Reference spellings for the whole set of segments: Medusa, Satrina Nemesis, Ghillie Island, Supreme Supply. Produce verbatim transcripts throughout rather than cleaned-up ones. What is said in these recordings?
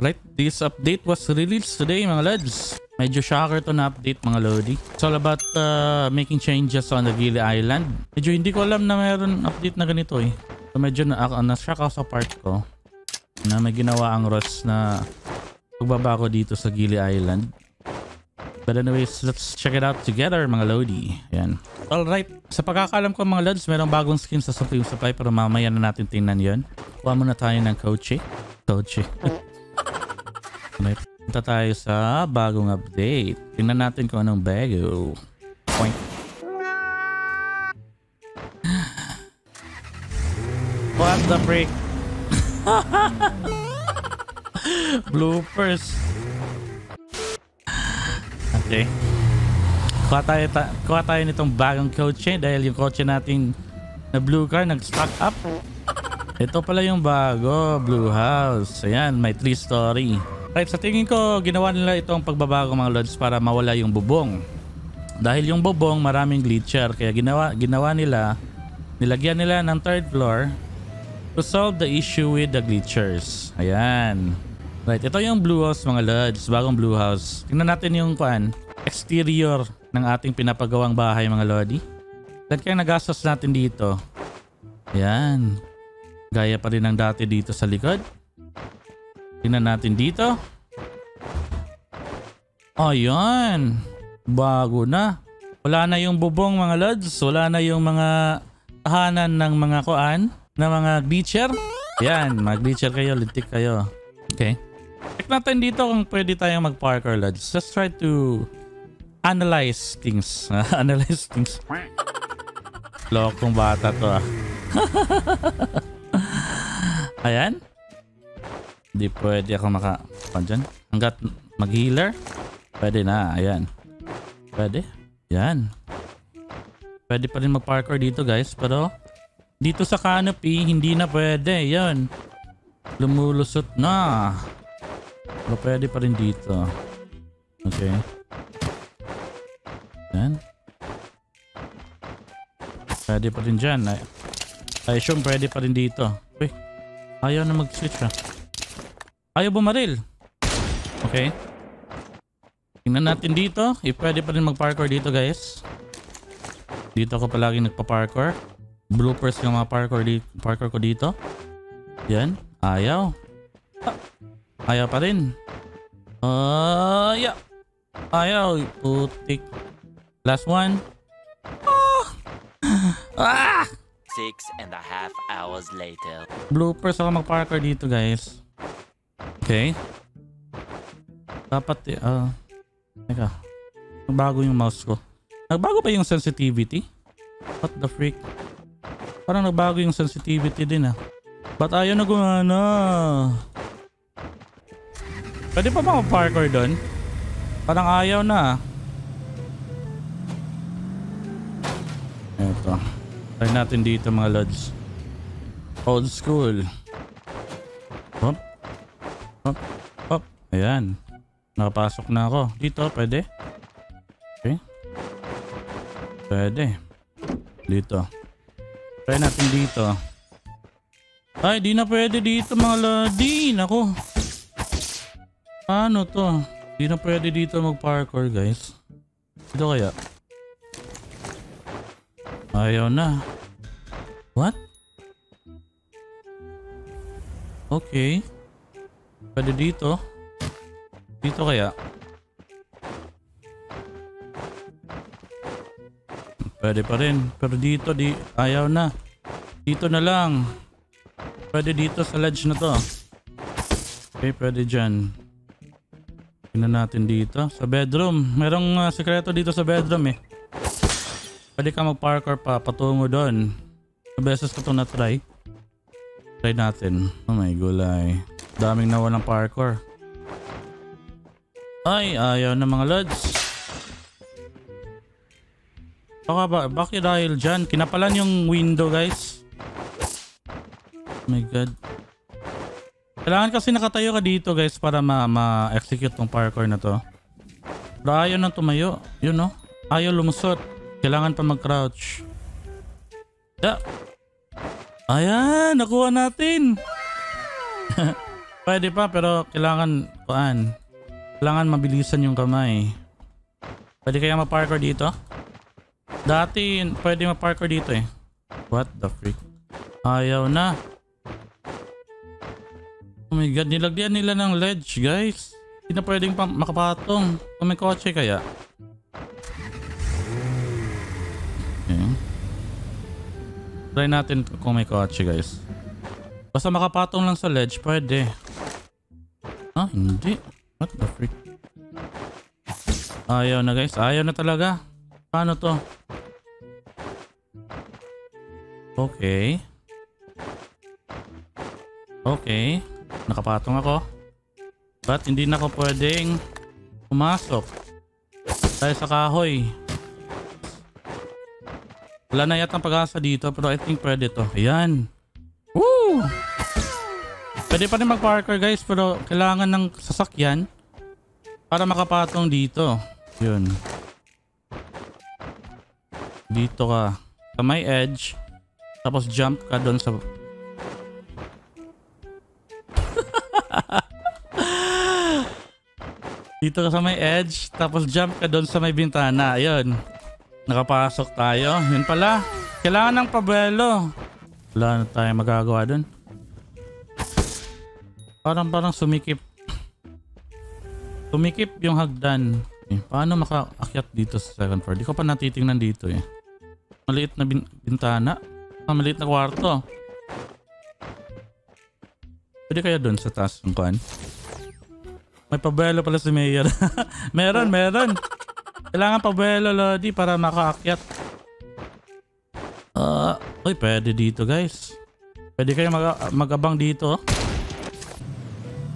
Right, this update was released today mga lads. Medyo shocker to na update mga lodi. It's all about uh, making changes on the Ghillie Island. Medyo hindi ko alam na mayroon update na ganito eh. So medyo na-shock ako sa part ko na may ginawa ang Ross na pagbaba ko dito sa Ghillie Island. But anyways, let's check it out together mga lodi. Ayan. Alright, sa pagkakaalam ko mga lods, mayroong bagong skin sa Supreme Supply pero mamaya na natin tingnan yun. Kuha muna tayo ng coach eh. Coach eh. May punta tayo sa bagong update. Tingnan natin kung anong bago. Point. What the freak? Bloopers. Okay. Kuha tayo, ta kuha tayo nitong bagong kotse dahil yung kotse natin na blue car nag-stock up. Ito pala yung bago, blue house. Ayan, may three story. Right, sa tingin ko, ginawa nila itong pagbabago mga lods para mawala yung bubong. Dahil yung bubong, maraming glitcher. Kaya ginawa, ginawa nila, nilagyan nila ng third floor to solve the issue with the glitchers. Ayan. Right, ito yung blue house mga lods, bagong blue house. Tingnan natin yung kuan, exterior ng ating pinapagawang bahay mga lodi. Saan kaya nagastos natin dito? Ayan. Gaya pa rin ng dati dito sa likod. Tingnan natin dito. Ayan. Bago na. Wala na yung bubong mga lods. Wala na yung mga tahanan ng mga koan. Ng mga glitcher. Ayan. Mag-glitcher kayo. Lintik kayo. Okay. Check natin dito kung pwede tayong mag-parkour lods. Let's try to analyze things. Analyze things. Lokong bata to ah. Ayan. Hindi pwede ako maka... Diyan. Hanggat mag-healer. Pwede na. Ayan. Pwede. Ayan. Pwede pa rin mag-parkour dito guys. Pero dito sa canopy, hindi na pwede. Ayan. Lumulusot na. Pero pwede pa rin dito. Okay. Ayan. Pwede pa rin dyan. I, I assume pwede pa rin dito. Uy. Ayaw na mag-switch ah. Ayaw bumaril. Okay. Tingnan natin dito. If pwede pa rin mag-parkour dito guys. Dito ako palagi nagpa-parkour. Bloopers yung mga parkour, di parkour ko dito. Yan. Ayaw. Ah. Ayaw pa rin. Uh, yeah. Ayaw. Putik. Last one. Oh. Ah! Six and a half hours later. Bloopers ako mag-parkour dito guys. Okay. Dapat, ah, uh, teka. Nagbago yung mouse ko. Nagbago pa yung sensitivity? What the freak? Parang nagbago yung sensitivity din ah. Ba't ayaw na gumana? Pwede pa ba mag-parkour doon? Parang ayaw na ah. Eto. Try natin dito mga lods. Old school. Huh? Hop, hop. Ayan. Nakapasok na ako. Dito, pwede. Okay. Pwede. Dito. Try natin dito. Ay, di na pwede dito mga lodi. Naku. Ano to? Di na pwede dito mag-parkour guys. Dito kaya? Ayaw na. What? Okay. Pwede dito. Dito kaya? Pwede pa rin. Pero dito di ayaw na. Dito na lang. Pwede dito sa ledge na to. Okay, pwede dyan. Tingnan natin dito. Sa bedroom. Merong uh, sekreto dito sa bedroom eh. Pwede ka mag-parkour pa. Patungo doon. Sa beses ko ito na-try. Try natin. Oh my gulay. Daming nawa ng parkour. Ay, ayaw na mga lods. Baka ba, bakit dahil dyan? Kinapalan yung window guys. Oh my god. Kailangan kasi nakatayo ka dito guys para ma-execute ma tong parkour na to. Pero ayaw na tumayo. Yun no? Ayaw lumusot. Kailangan pa mag-crouch. Yeah. Ayan, nakuha natin. Pwede pa, pero kailangan paan. Kailangan mabilisan yung kamay. Pwede kaya ma-parkour dito? Dati, pwede ma-parkour dito eh. What the freak? Ayaw na. Oh my god, nilagyan nila ng ledge, guys. Hindi na pwedeng pa makapatong. Kung may kotse kaya. Okay. Try natin kung may kotse, guys. Basta makapatong lang sa ledge, pwede. Ah, hindi. What the freak? Ayaw na, guys. Ayaw na talaga. Paano to? Okay. Okay. Nakapatong ako. But hindi na ako pwedeng pumasok. Tayo sa kahoy. Wala na yata ang pag-asa dito, pero I think pwede to. Ayan. Woo! Pwede pa rin mag-parkour, guys, pero kailangan ng sasakyan para makapatong dito. Yun. Dito ka sa may edge. Tapos jump ka doon sa... dito ka sa may edge. Tapos jump ka doon sa may bintana. Yun. Nakapasok tayo. Yun pala. Kailangan ng pabelo. Wala na tayo magagawa doon. Parang parang sumikip. Sumikip yung hagdan. Eh, paano makaakyat dito sa second floor? Di ko pa natitingnan dito eh. Maliit na bin bintana. Ah, maliit na kwarto. Pwede kaya doon sa taas ng kuan? May pabelo pala si Mayor. meron, meron. Kailangan pabelo, Lodi, para makaakyat. Ah, uh, uy, pwede dito, guys. Pwede kayo mag magabang dito.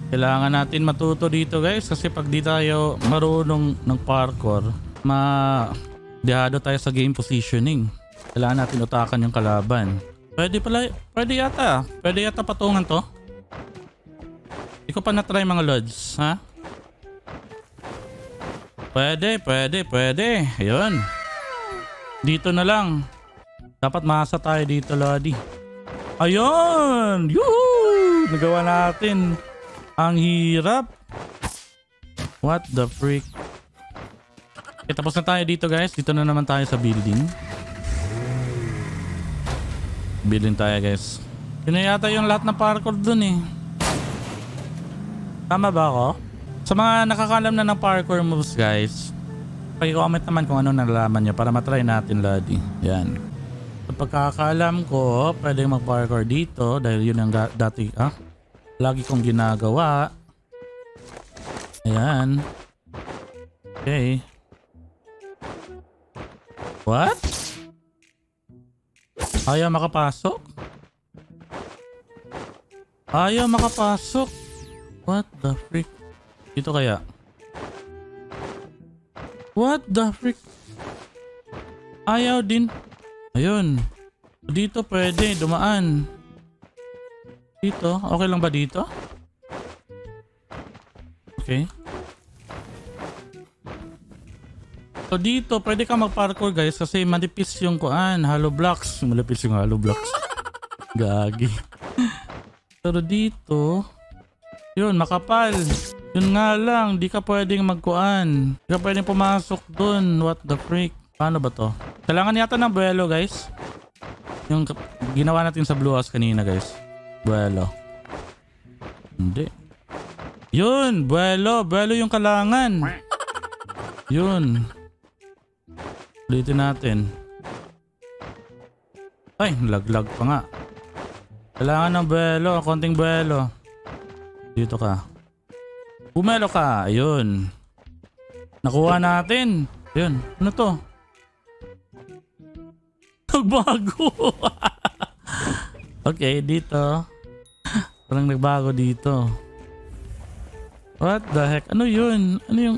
Kailangan natin matuto dito, guys, kasi pag di tayo marunong ng parkour, ma-dehado tayo sa game positioning. Kailangan natin utakan yung kalaban. Pwede pala, pwede yata. Pwede yata patungan to. Hindi ko pa na-try mga lods, ha? Pwede, pwede, pwede. Ayun. Dito na lang. Dapat maasa tayo dito, Lodi. Ayun! Yuhuu! Nagawa natin. Ang hirap. What the freak? Okay, tapos na tayo dito, guys. Dito na naman tayo sa building. Building tayo, guys. Yun na yata yung lahat ng parkour dun eh. Tama ba ako? Sa mga nakakalam na ng parkour moves, guys, pag-comment naman kung ano nalalaman nyo para matry natin, Lodi. Yan. Sa pagkakalam ko, pwede mag-parkour dito dahil yun ang dati, ah? Lagi kong ginagawa. Ayan. Okay. What? Ayaw makapasok? Ayaw makapasok? What the freak? Dito kaya? What the freak? Ayaw din. Ayun. Dito pwede dumaan. Dito? Okay lang ba dito? Okay. So dito, pwede ka mag-parkour, guys, kasi manipis yung kuan, hollow blocks. Manipis yung hollow blocks. Gagi. Pero dito, yun, makapal. Yun nga lang, di ka pwedeng magkuan. Di ka pwedeng pumasok dun. What the freak? Paano ba to? Kailangan yata ng buwelo, guys. Yung ginawa natin sa Blue House kanina, guys. Buelo. Hindi. Yun! Buelo! Buelo yung kalangan! Yun. Ulitin natin. Ay! Laglag pa nga. Kailangan ng buelo. Konting buelo. Dito ka. Bumelo ka! Ayun. Nakuha natin! Ayun. Ano to? Nagbago! Okay, dito. Parang nagbago dito. What the heck? Ano yun? Ano yung...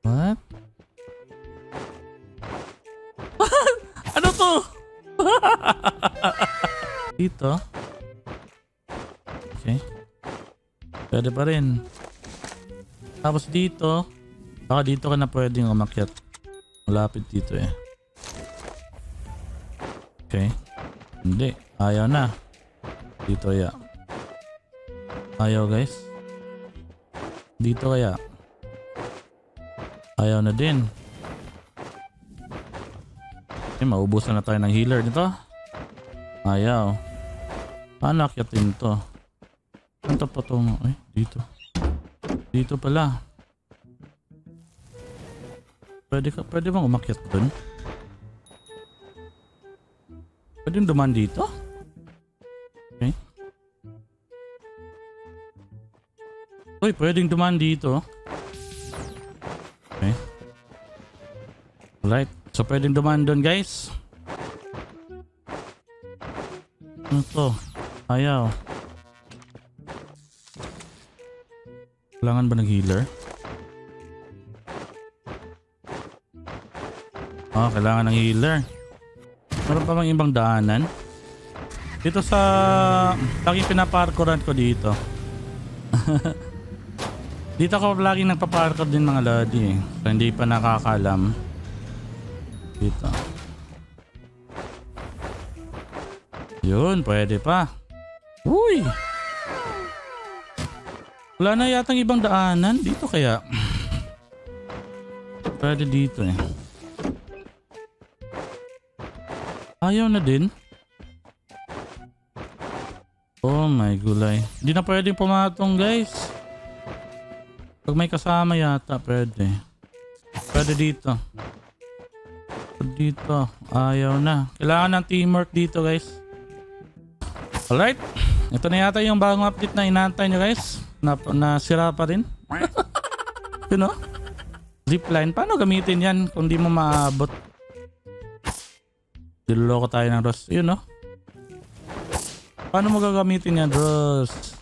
What? Ano to? Dito? Okay. Pwede pa rin. Tapos dito. Baka dito ka na pwedeng umakyat. Malapit dito eh. Okay. Hindi. Ayaw na. Dito ya. Ayaw guys. Dito kaya. Ayaw na din. Okay, maubusan na tayo ng healer nito. Ayaw. Paano akyatin to? Saan pa to? Ay, dito. Dito pala. Pwede, ka, pwede bang umakyat dun? Pwede duman dito? Okay. Uy, pwedeng duman dito. Okay. Alright. So, pwedeng dumaan doon, guys. Ano to? Ayaw. Kailangan ba ng healer? Ah, oh, kailangan ng healer. Meron pa bang ibang daanan? Dito sa... Laging pinaparkouran ko dito. Dito ako laging nagpaparkour din mga lodi. So, hindi pa nakakalam. Dito. Yun, pwede pa. Uy! Wala na yatang ibang daanan. Dito kaya. Pwede dito eh. Ayaw na din. Oh my gulay. Hindi na pwedeng pumatong guys. Pag may kasama yata, pwede. Pwede dito. Dito. Ayaw na. Kailangan ng teamwork dito guys. Alright. Ito na yata yung bagong update na inaantay nyo guys. Na, nasira pa rin. You know? Zipline. Paano gamitin yan kung di mo maabot? Diloloko tayo ng Ross. You know? Paano mo gagamitin yan Ross?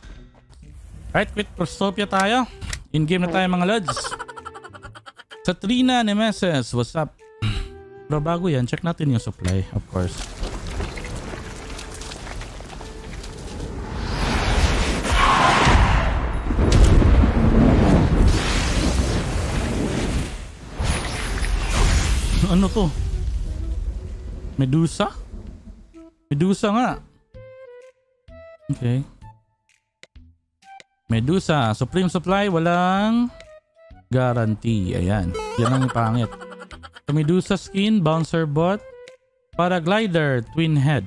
Alright. Quit Prosopia tayo. In-game na tayo mga lods. Satrina Nemesis. What's up? Pero bago yan, check natin yung supply, of course. Ano to? Medusa? Medusa nga. Okay. Medusa. Supreme Supply, walang guarantee. Ayan. Yan ang pangit. Medusa skin, bouncer bot, paraglider, twin head.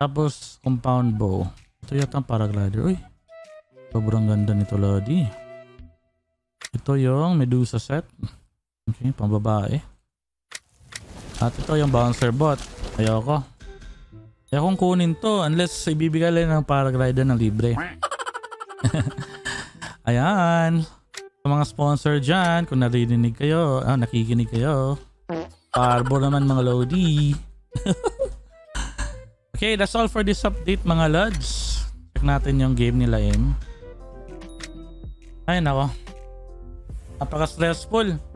Tapos compound bow. Ito yata ang paraglider. Uy. Sobrang ganda nito, lodi. Ito yung Medusa set. Okay, pambabae. At ito yung bouncer bot. Ayoko. Ayokong kunin to unless ibibigay lang ng paraglider ng libre. Ayan. Mga sponsor dyan, kung narinig kayo, ah, nakikinig kayo, parbo naman mga lodi. Okay, that's all for this update mga lods. Check natin yung game nila. Ayun ako, napaka stressful.